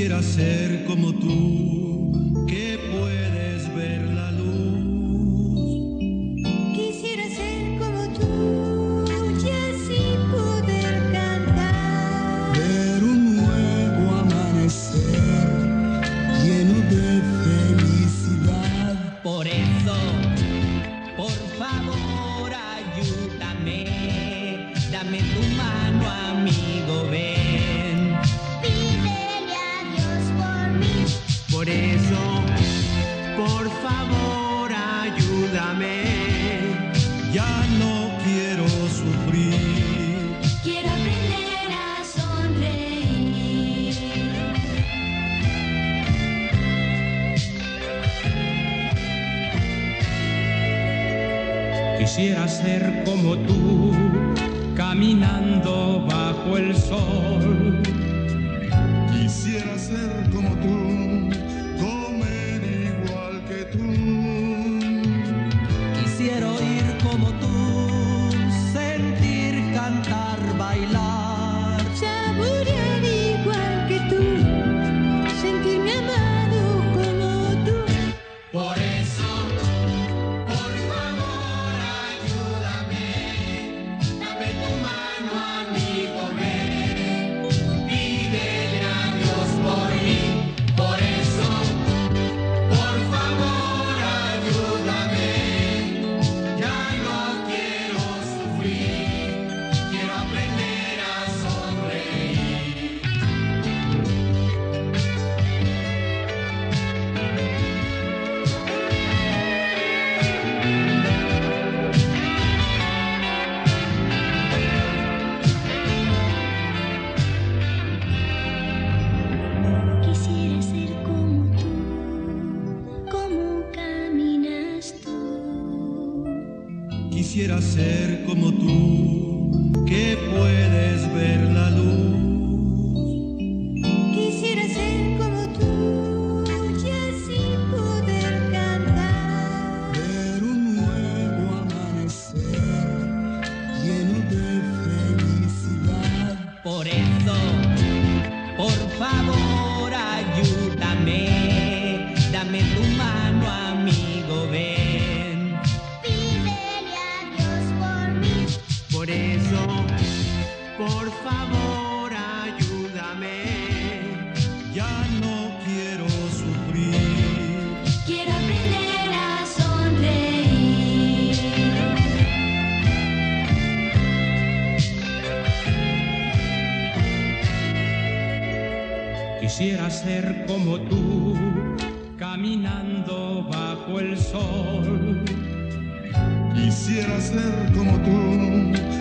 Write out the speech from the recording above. quisiera ser como tú, que puedes ver la luz. Quisiera ser como tú y así poder cantar, ver un nuevo amanecer lleno de felicidad. Por eso, por favor, ayúdame, dame tu mano, amigo, ven. Por eso, por favor, ayúdame. Ya no quiero sufrir. Quiero aprender a sonreír. Quisiera ser como tú, caminando bajo el sol. Quisiera ser como tú, comer igual que tú. Quisiera oír como tú, sentir, cantar, bailar, saborear igual que tú, sentirme amado como tú. Por eso, por favor, ayúdame, dame tu mano, amigo, ven, pídele a Dios por mí. Quisiera ser como tú, que puedes ver la luz. Quisiera ser como tú y así poder cantar, ver un nuevo amanecer lleno de felicidad. Por eso, por favor, ayúdame, dame tu mano, amigo, ven. Por eso, por favor, ayúdame. Ya no quiero sufrir. Quiero aprender a sonreír. Quisiera ser como tú, caminando bajo el sol. Quisiera ser como tú.